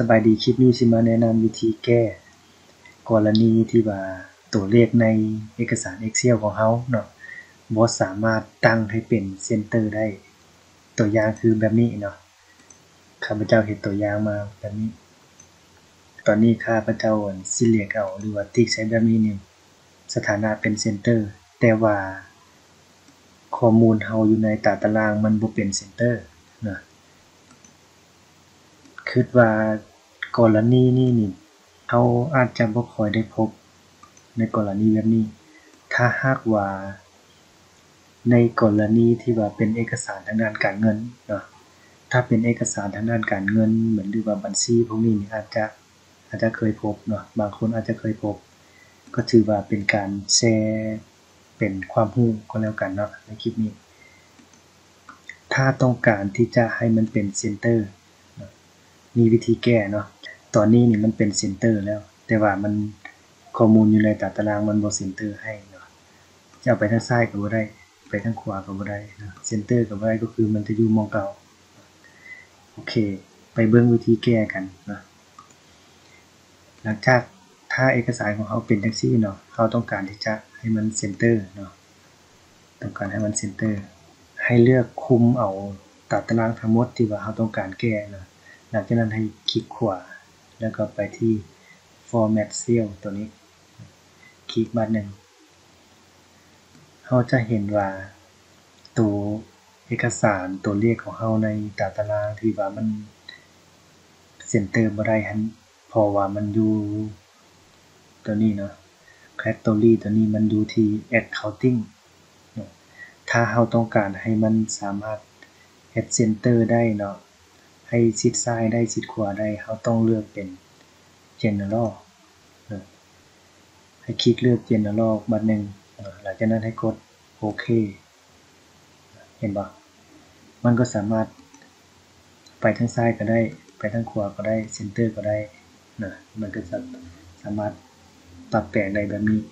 สบายดีคลิปนี้สิมาแนะนำวิธีแก้กรณีที่ว่าตัวเลขในเอกสาร Excel ของเขาเนาะบอสสามารถตั้งให้เป็นเซนเตอร์ได้ตัวอย่างคือแบบนี้เนาะข้าพเจ้าเห็นตัวอย่างมาแบบนี้ตอนนี้ข้าพเจ้าซิเลียกเอาหรือว่าติ๊กใช้แบบนี้เนี่ยสถานะเป็นเซนเตอร์แต่ว่าข้อมูลเขาอยู่ในตารางมันบ่เป็นเซนเตอร์นะคิดว่ากรณีนี้นี่เขาอาจจะบ่ค่อยได้พบในกรณีแบบนี้ถ้าหากว่าในกรณีที่ว่าเป็นเอกสารทางด้านการเงินเนาะถ้าเป็นเอกสารทางด้านการเงินเหมือนหรือว่าบัญชีพวกนี้อาจจะเคยพบเนาะบางคนอาจจะเคยพบก็ถือว่าเป็นการแชร์เป็นความรู้ก็แล้วกันเนาะในคลิปนี้ถ้าต้องการที่จะให้มันเป็นเซนเตอร์มีวิธีแก้เนาะตอนนี้นี่มันเป็นเซนเตอร์แล้วแต่ว่ามันข้อมูลอยู่ในตารางมันบ่เซนเตอร์ให้เนาะจะเอาไปทางซ้ายก็บ่ได้ไปทางขวาก็บ่ได้นะเซนเตอร์ก็บ่ได้ก็คือมันจะอยู่มองเก่าโอเคไปเบิ่งวิธีแก้กันนะหลังจากถ้าเอกสารของเขาเป็นจังซี่เนาะเขาต้องการที่จะให้มันเซนเตอร์เนาะต้องการให้มันเซนเตอร์ให้เลือกคุมเอาตารางทั้งหมดที่ว่าเขาต้องการแก้เนาะหลังจากนั้นให้คลิกขวาแล้วก็ไปที่ format cell ตัวนี้คลิกบัตรหนึ่งเขาจะเห็นว่าตัวเอกสารตัวเลขของเขาในตารางที่ว่ามันเซนเตอร์บ่ได้หันพอว่ามันอยู่ตัวนี้เนาะ category ตัวนี้มันอยู่ที่ accounting ถ้าเขาต้องการให้มันสามารถ add center ได้เนาะให้ชิดซ้ายได้ชิดขวาได้เขาต้องเลือกเป็น general ให้คลิกเลือก general บัดหนึ่งหลังจากนั้นให้กดโอเคเห็นปะมันก็สามารถไปทางซ้ายก็ได้ไปทางขวาก็ได้ center ก็ได้นะมันก็จะสามารถปรับแต่งได้แบบนี้